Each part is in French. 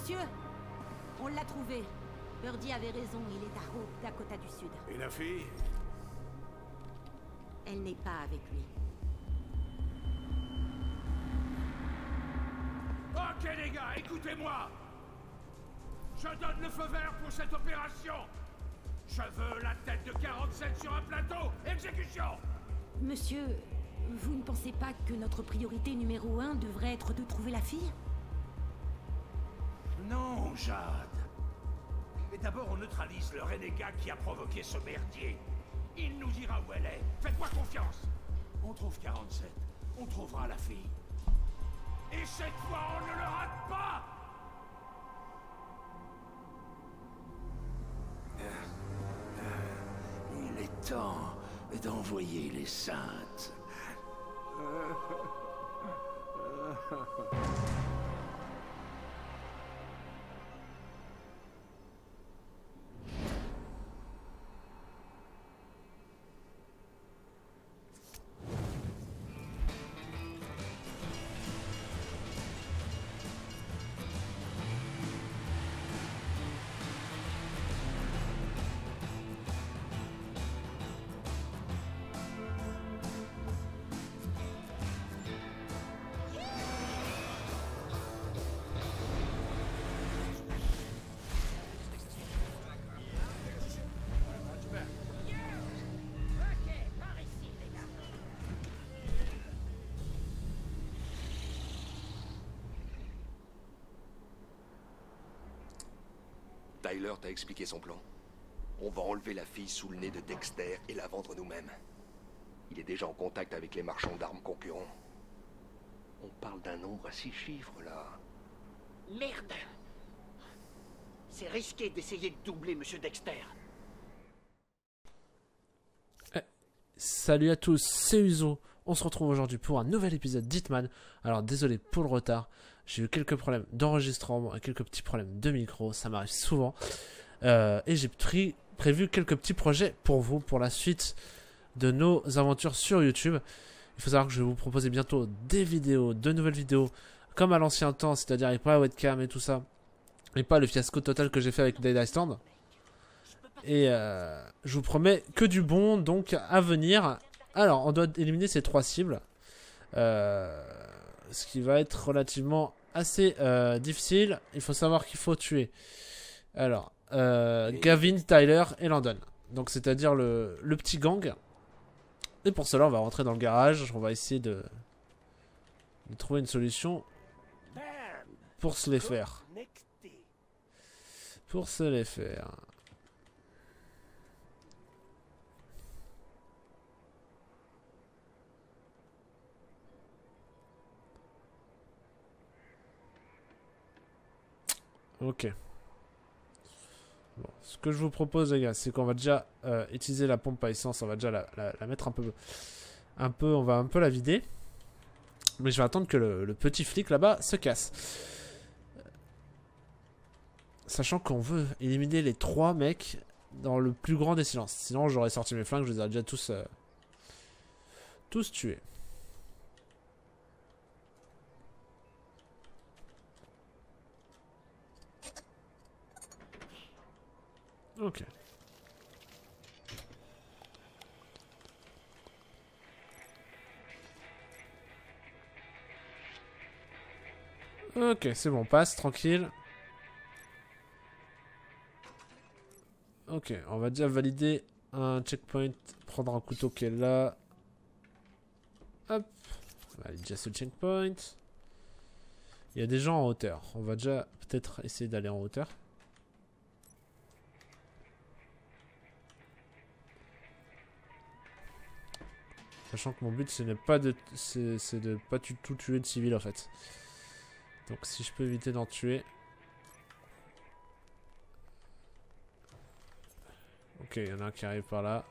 Monsieur, on l'a trouvé. Birdie avait raison, il est à Hope, Dakota du Sud. Et la fille? Elle n'est pas avec lui. Ok les gars, écoutez-moi. Je donne le feu vert pour cette opération. Je veux la tête de 47 sur un plateau. Exécution! Monsieur, vous ne pensez pas que notre priorité numéro 1 devrait être de trouver la fille? Non, Jade. Mais d'abord, on neutralise le renégat qui a provoqué ce merdier. Il nous dira où elle est. Faites-moi confiance. On trouve 47. On trouvera la fille. Et cette fois, on ne le rate pas! Il est temps d'envoyer les saintes. Tyler t'a expliqué son plan. On va enlever la fille sous le nez de Dexter et la vendre nous-mêmes. Il est déjà en contact avec les marchands d'armes concurrents. On parle d'un nombre à 6 chiffres, là. Merde! C'est risqué d'essayer de doubler, monsieur Dexter. Salut à tous, c'est Uzo. On se retrouve aujourd'hui pour un nouvel épisode d'Hitman. Alors désolé pour le retard, j'ai eu quelques problèmes d'enregistrement et quelques petits problèmes de micro, ça m'arrive souvent. Et j'ai prévu quelques petits projets pour vous, pour la suite de nos aventures sur YouTube. Il faut savoir que je vais vous proposer bientôt des vidéos, de nouvelles vidéos, comme à l'ancien temps, c'est-à-dire avec pas la webcam et tout ça, et pas le fiasco total que j'ai fait avec Dead Island. Et je vous promets que du bon, donc à venir. Alors, on doit éliminer ces 3 cibles, ce qui va être relativement assez difficile. Il faut savoir qu'il faut tuer alors Gavin, Tyler et Landon. Donc c'est-à-dire le petit gang. Et pour cela, on va rentrer dans le garage. On va essayer de trouver une solution pour se les faire. Ok. Bon, ce que je vous propose, les gars, c'est qu'on va déjà utiliser la pompe à essence. On va déjà la mettre un peu, on va un peu la vider. Mais je vais attendre que le petit flic là-bas se casse. Sachant qu'on veut éliminer les 3 mecs dans le plus grand des silences. Sinon, j'aurais sorti mes flingues, je les aurais déjà tous tués. Ok. Ok, c'est bon, on passe, tranquille. Ok, on va déjà valider un checkpoint, prendre un couteau qui est là. Hop, on valide déjà ce checkpoint. Il y a des gens en hauteur, on va déjà peut-être essayer d'aller en hauteur. Sachant que mon but c'est de pas tout tuer de civils en fait. Donc si je peux éviter d'en tuer. Ok, il y en a un qui arrive par là.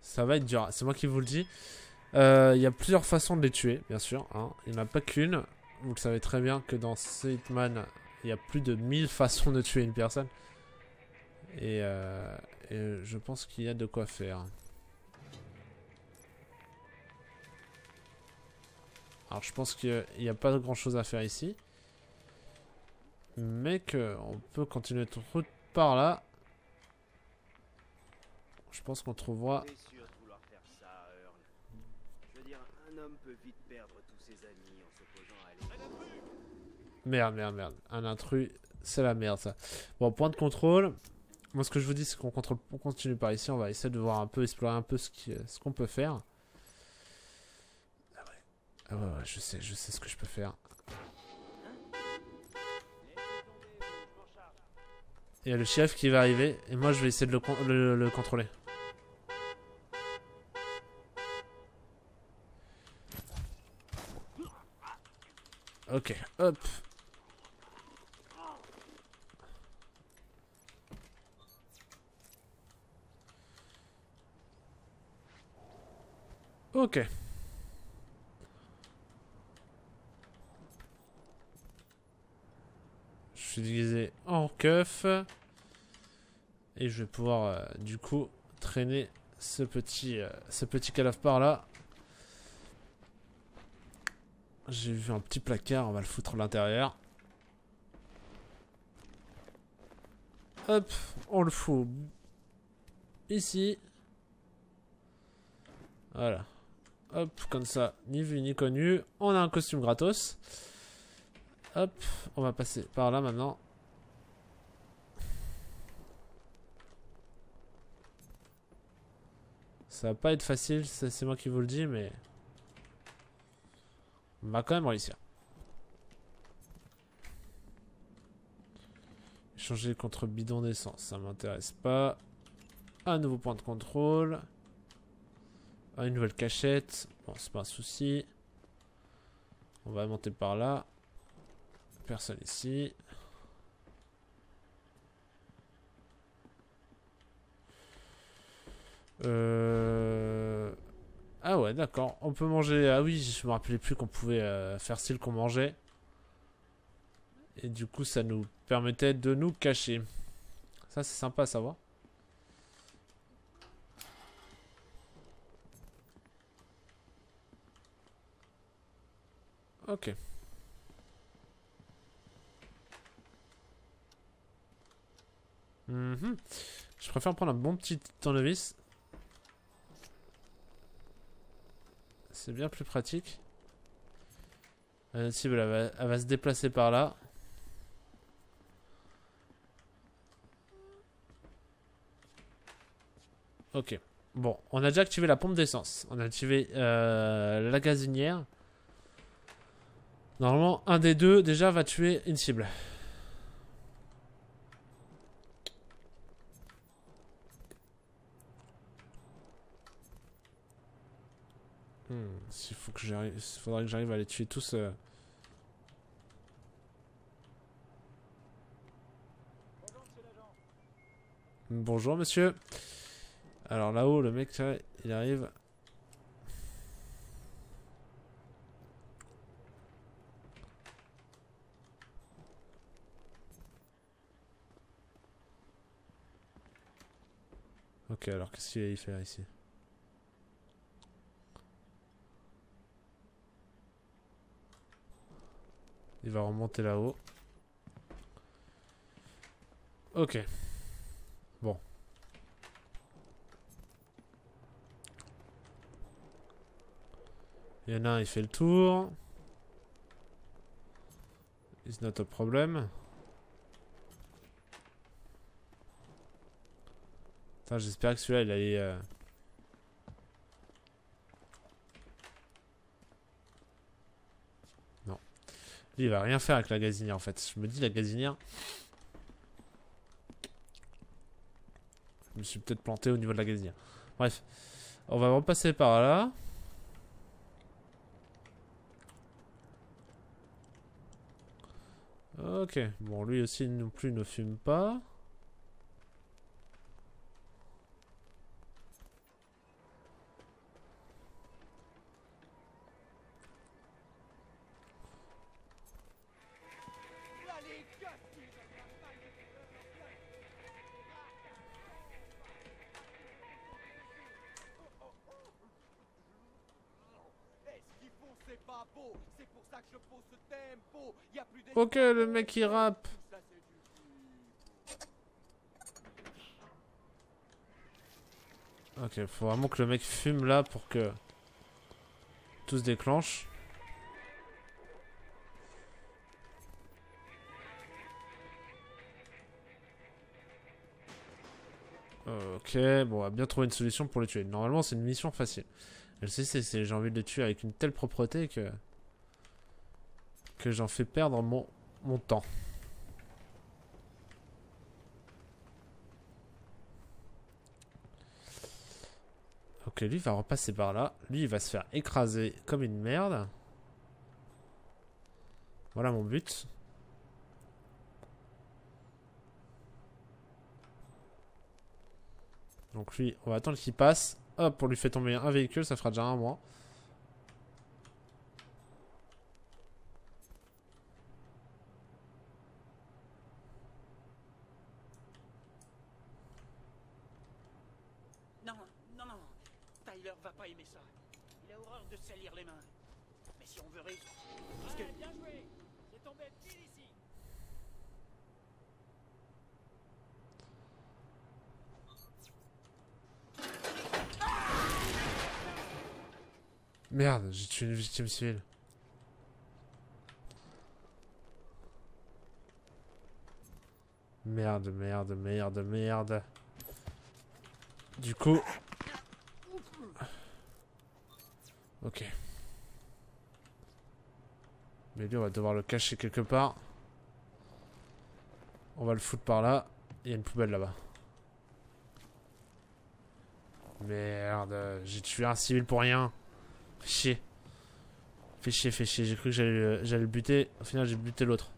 Ça va être dur, c'est moi qui vous le dis. Il y a plusieurs façons de les tuer, bien sûr. Hein. Il n'y en a pas qu'une. vous le savez très bien que dans Hitman, il y a plus de 1000 façons de tuer une personne. Et je pense qu'il y a de quoi faire. Alors je pense qu'il n'y a pas grand chose à faire ici. Mais qu'on peut continuer notre route par là. Je pense qu'on trouvera... Merde. Un intrus, c'est la merde ça. Bon, point de contrôle. Moi ce que je vous dis c'est qu'on continue par ici. On va essayer de voir un peu, explorer un peu ce qu'on peut faire. Ah ouais, je sais ce que je peux faire. Il y a le chef qui va arriver et moi je vais essayer de le contrôler. Ok, hop. Ok. Je suis déguisé en keuf. Et je vais pouvoir du coup traîner ce petit cadavre par là. J'ai vu un petit placard, on va le foutre à l'intérieur. Hop, on le fout ici. Voilà. Hop, comme ça, ni vu ni connu. On a un costume gratos. Hop, on va passer par là maintenant. Ça va pas être facile, c'est moi qui vous le dis, mais... on va quand même réussir. Échanger contre bidon d'essence, ça m'intéresse pas. Un nouveau point de contrôle. Une nouvelle cachette. Bon, c'est pas un souci. On va monter par là. Personne ici. Ah ouais, d'accord, on peut manger... Ah oui, je me rappelais plus qu'on pouvait faire style qu'on mangeait. Et du coup, ça nous permettait de nous cacher. Ça, c'est sympa à savoir. Ok. Je préfère prendre un bon petit tournevis. C'est bien plus pratique. La cible, elle va se déplacer par là. Ok. Bon, on a déjà activé la pompe d'essence. On a activé la gazinière. Normalement, un des deux déjà va tuer une cible. Faudrait que j'arrive à les tuer tous. Bonjour monsieur. Alors là-haut, le mec, il arrive. Ok, alors qu'est-ce qu'il allait faire ici ? Il va remonter là-haut. Ok. Bon. Il y en a un, il fait le tour. It's not a problem. Putain, j'espère que celui-là, il allait... Il va rien faire avec la gazinière en fait. Je me dis la gazinière. Je me suis peut-être planté au niveau de la gazinière. Bref. On va repasser par là. Ok. Bon, lui aussi non plus ne fume pas. Ok, le mec il rappe. Ok, faut vraiment que le mec fume là pour que tout se déclenche. Ok, bon, on va bien trouver une solution pour les tuer. Normalement, c'est une mission facile. Je sais, c'est j'ai envie de les tuer avec une telle propreté que j'en fais perdre mon temps. Ok, lui va repasser par là. Lui, il va se faire écraser comme une merde. Voilà mon but. Donc lui, on va attendre qu'il passe. Hop, on lui fait tomber un véhicule, ça fera déjà un moins. Non, non, non, Tyler va pas aimer ça. Il a horreur de salir les mains. Mais si on veut réussir... Allez, bien joué. C'est tombé pile ici. Merde, j'ai tué une victime civile. Merde, merde, merde, merde. Du coup... Ok. Mais lui, on va devoir le cacher quelque part. On va le foutre par là. Il y a une poubelle là-bas. Merde, j'ai tué un civil pour rien. Fais chier. Fais chier, fais chier. J'ai cru que j'allais le buter. Au final, j'ai buté l'autre.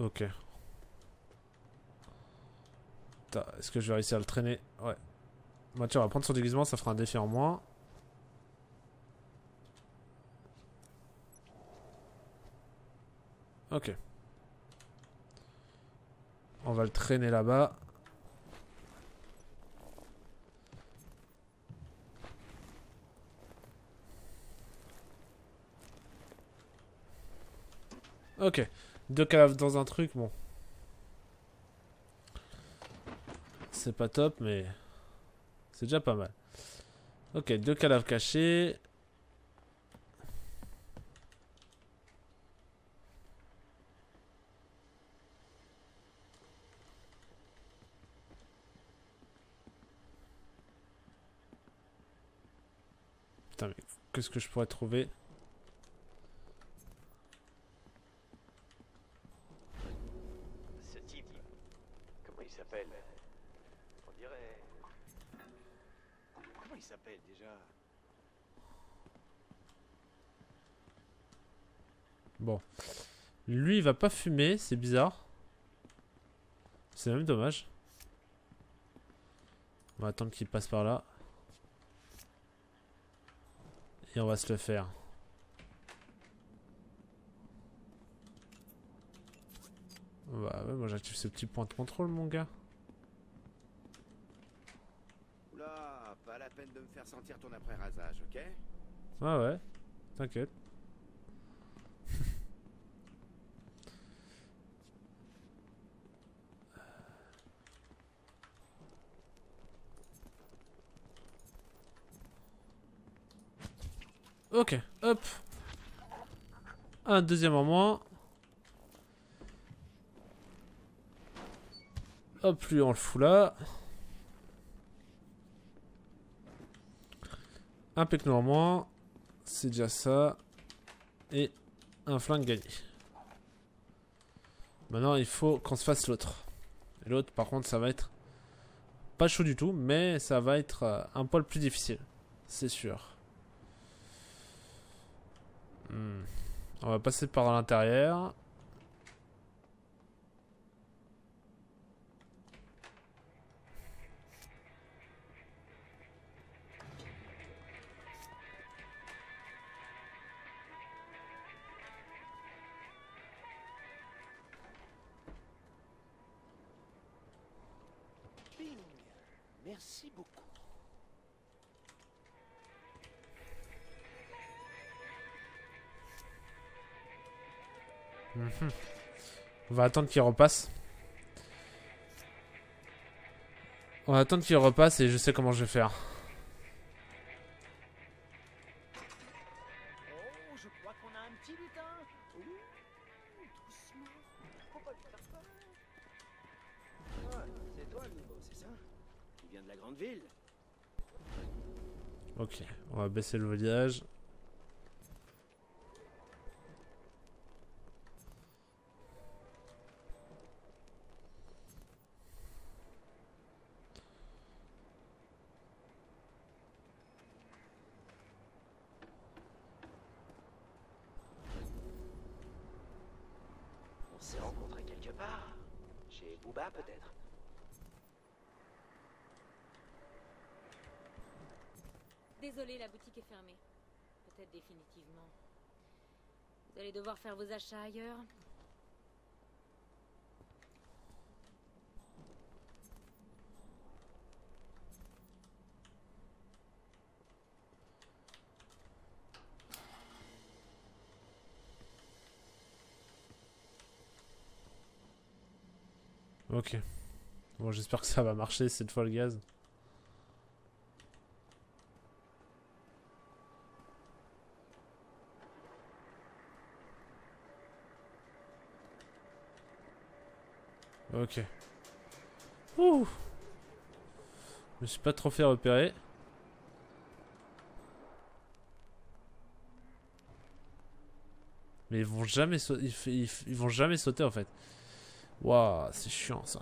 Ok. Est-ce que je vais réussir à le traîner? Ouais. Mathieu, on va prendre son déguisement. Ça fera un défi en moins. Ok. On va le traîner là-bas. Ok. 2 caves dans un truc, bon. C'est pas top, mais... c'est déjà pas mal. Ok, 2 cadavres cachés. Putain, mais qu'est-ce que je pourrais trouver? Ce type, comment il s'appelle? On dirait... comment il s'appelle déjà? Bon. Lui, il va pas fumer, c'est bizarre. C'est même dommage. On va attendre qu'il passe par là. Et on va se le faire. Bah ouais, moi j'active ce petit point de contrôle, mon gars. Oula, pas la peine de me faire sentir ton après-rasage, ok? Ah ouais, t'inquiète. Ok, hop. Un deuxième en moins. Hop, lui on le fout là. Un pecno en moins. C'est déjà ça. Et un flingue gagné. Maintenant il faut qu'on se fasse l'autre. Et l'autre par contre ça va être pas chaud du tout. Mais ça va être un poil plus difficile. C'est sûr. On va passer par l'intérieur. Bing, merci beaucoup. On va attendre qu'il repasse. On va attendre qu'il repasse et je sais comment je vais faire. Ok, on va baisser le volage. On s'est rencontrés quelque part, chez Booba peut-être. Désolé, la boutique est fermée. Peut-être définitivement. Vous allez devoir faire vos achats ailleurs. Ok. Bon, j'espère que ça va marcher cette fois le gaz. Ok. Ouh. Je me suis pas trop fait repérer. Mais ils vont jamais sauter, ils vont jamais sauter en fait. Waouh, c'est chiant ça.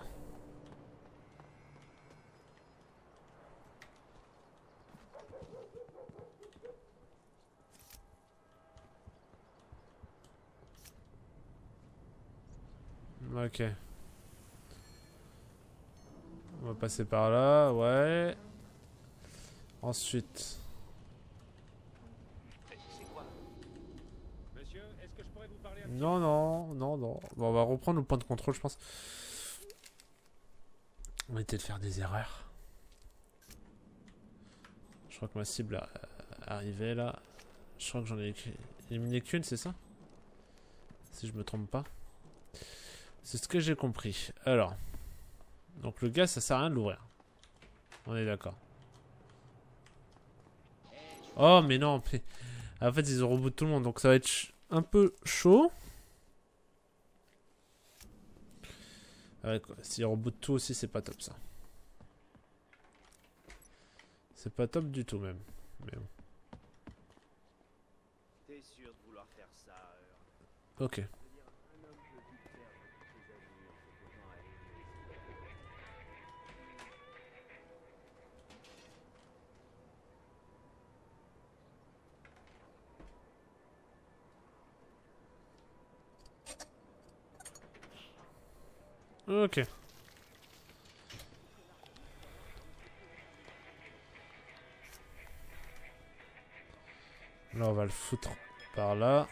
Ok. On va passer par là, ouais. Ensuite. Monsieur, est-ce que je pourrais vous parler un petit peu ? Non, non, non, non. Bon, on va reprendre le point de contrôle, je pense. On va essayer de faire des erreurs. Je crois que ma cible est arrivée là. Je crois que j'en ai éliminé qu'une, c'est ça? Si je me trompe pas. C'est ce que j'ai compris. Alors. Donc le gars, ça sert à rien de l'ouvrir. On est d'accord. Oh mais non, mais... En fait ils ont rebooté tout le monde, donc ça va être un peu chaud. Ouais, s'ils rebootent tout aussi, c'est pas top ça. C'est pas top du tout même. Mais bon. T'es sûr de vouloir faire ça, ok. Ok. Là on va le foutre par là.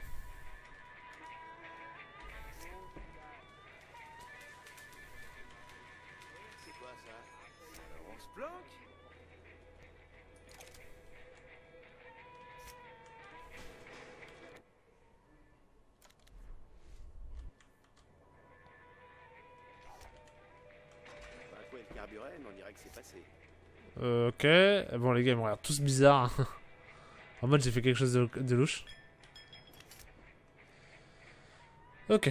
C'est quoi ça? On se planque. On dirait que c'est passé. Ok, bon les gars ils me regardent tous bizarres. En mode j'ai fait quelque chose de louche. Ok.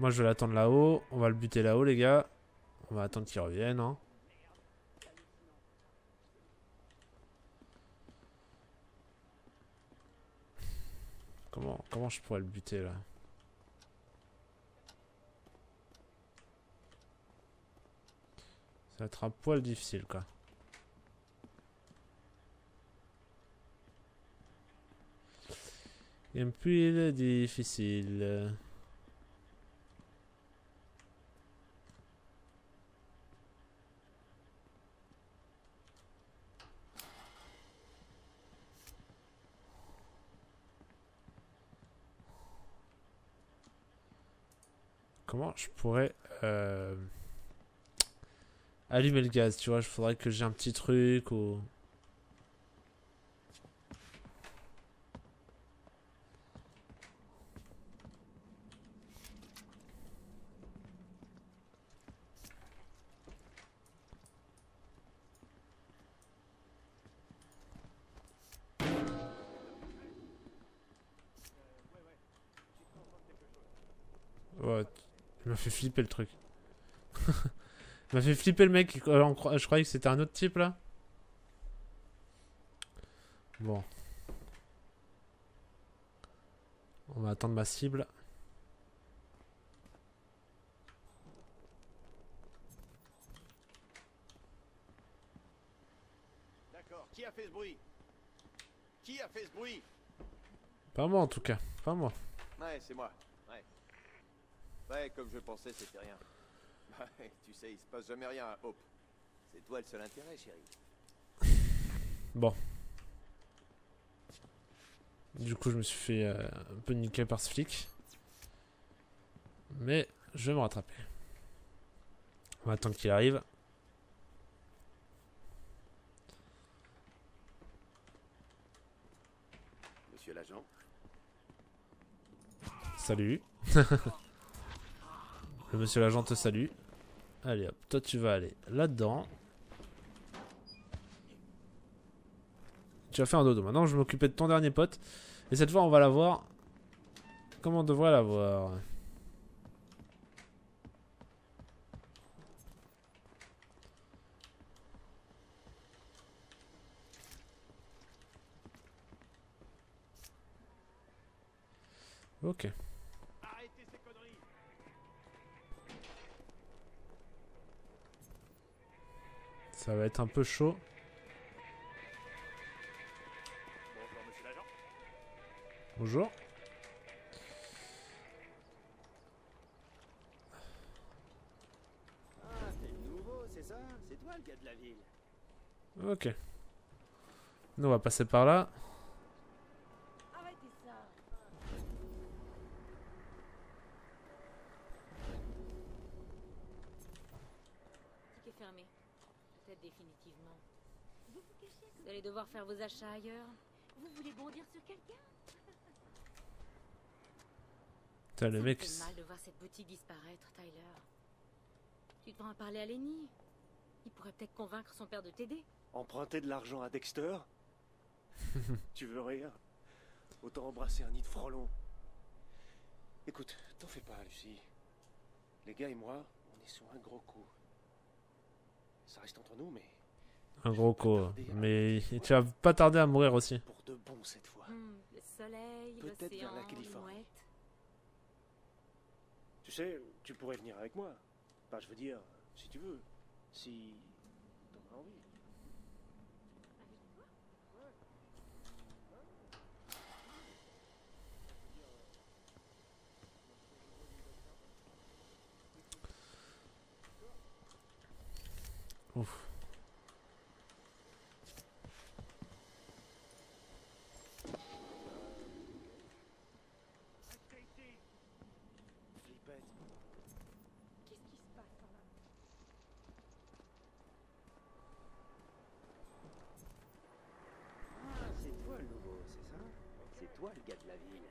Moi je vais l'attendre là-haut, on va le buter là-haut les gars. On va attendre qu'il revienne hein. Comment je pourrais le buter là? Ça va être un poil difficile quoi. Un poil difficile. Comment je pourrais allumer le gaz, tu vois, il faudrait que j'ai un petit truc ou... Il m'a fait flipper le truc. Il m'a fait flipper le mec. Je croyais que c'était un autre type là. Bon. On va attendre ma cible. D'accord. Qui a fait ce bruit? Qui a fait ce bruit? Pas moi en tout cas. Pas moi. Ouais, c'est moi. Ouais. Ouais, comme je pensais, c'était rien. Bah, tu sais, il se passe jamais rien à Hope. C'est toi le seul intérêt, chérie. Bon. Du coup, je me suis fait un peu niquer par ce flic. Mais je vais me rattraper. On va attendre qu'il arrive. Monsieur l'agent. Salut. Le monsieur l'agent te salue. Allez hop, toi tu vas aller là-dedans. Tu vas faire un dodo. Maintenant je vais m'occuper de ton dernier pote. Et cette fois on va la voir. Comment on devrait la voir? Ok. Ça va être un peu chaud. Bonjour, monsieur l'agent. Bonjour. Ah, t'es nouveau, c'est ça? C'est toi le gars de la ville. Ok. Nous, on va passer par là. Arrêtez ça. Ticket fermé. Définitivement. Vous vous cachez, vous allez devoir faire vos achats ailleurs. Vous voulez bondir sur quelqu'un? T'as le mec. C'est mal de voir cette boutique disparaître, Tyler. Tu devrais en parler à Lenny. Il pourrait peut-être convaincre son père de t'aider. Emprunter de l'argent à Dexter? Tu veux rire? Autant embrasser un nid de frelons. Écoute, t'en fais pas, Lucie. Les gars et moi, on est sur un gros coup. Ça reste entre nous, mais... Un gros coup, mais tu vas pas tarder à mourir aussi. Pour de bon cette fois. Le soleil, peut-être vers la Californie. Tu sais, tu pourrais venir avec moi. Bah, je veux dire, si tu veux. Si... t'en as envie. Ouf. Restez ici. Flippette. Qu'est-ce qui se passe là? Ah, c'est toi le nouveau, c'est ça? C'est toi le gars de la ville.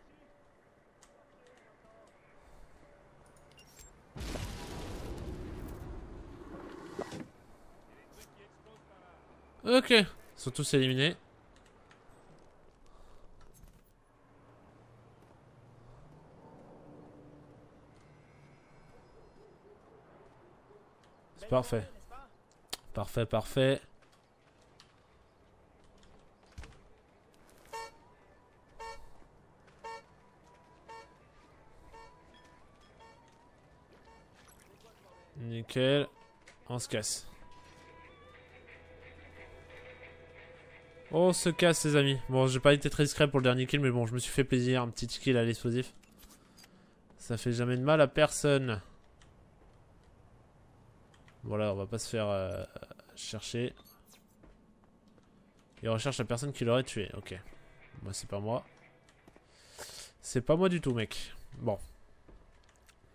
Ok, ils sont tous éliminés. C'est parfait. Parfait, parfait. Nickel. On se casse. On se casse les amis. Bon, j'ai pas été très discret pour le dernier kill, mais bon, je me suis fait plaisir, un petit kill à l'explosif. Ça fait jamais de mal à personne. Bon là, on va pas se faire chercher. Il recherche la personne qui l'aurait tué, ok. Bah c'est pas moi. C'est pas moi du tout mec. Bon.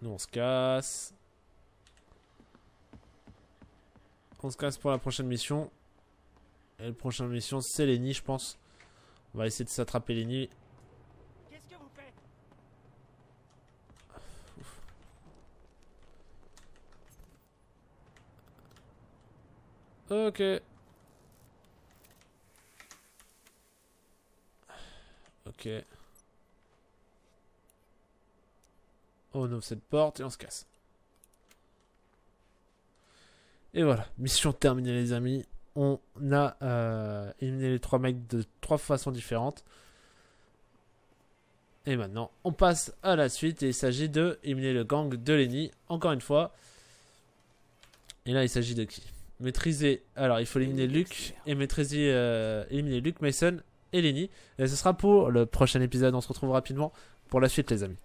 Nous on se casse. On se casse pour la prochaine mission. Et la prochaine mission c'est Lenny, je pense. On va essayer de s'attraper Lenny. Qu'est-ce que vous faites? Ok. Ok. On ouvre cette porte et on se casse. Et voilà, mission terminée les amis. On a éliminé les 3 mecs de 3 façons différentes. Et maintenant, on passe à la suite. Et il s'agit de éliminer le gang de Lenny, encore une fois. Et là, il s'agit de qui? Maîtriser. Alors, il faut éliminer Luke et maîtriser, éliminer Luke, Mason et Lenny. Et ce sera pour le prochain épisode. On se retrouve rapidement pour la suite les amis.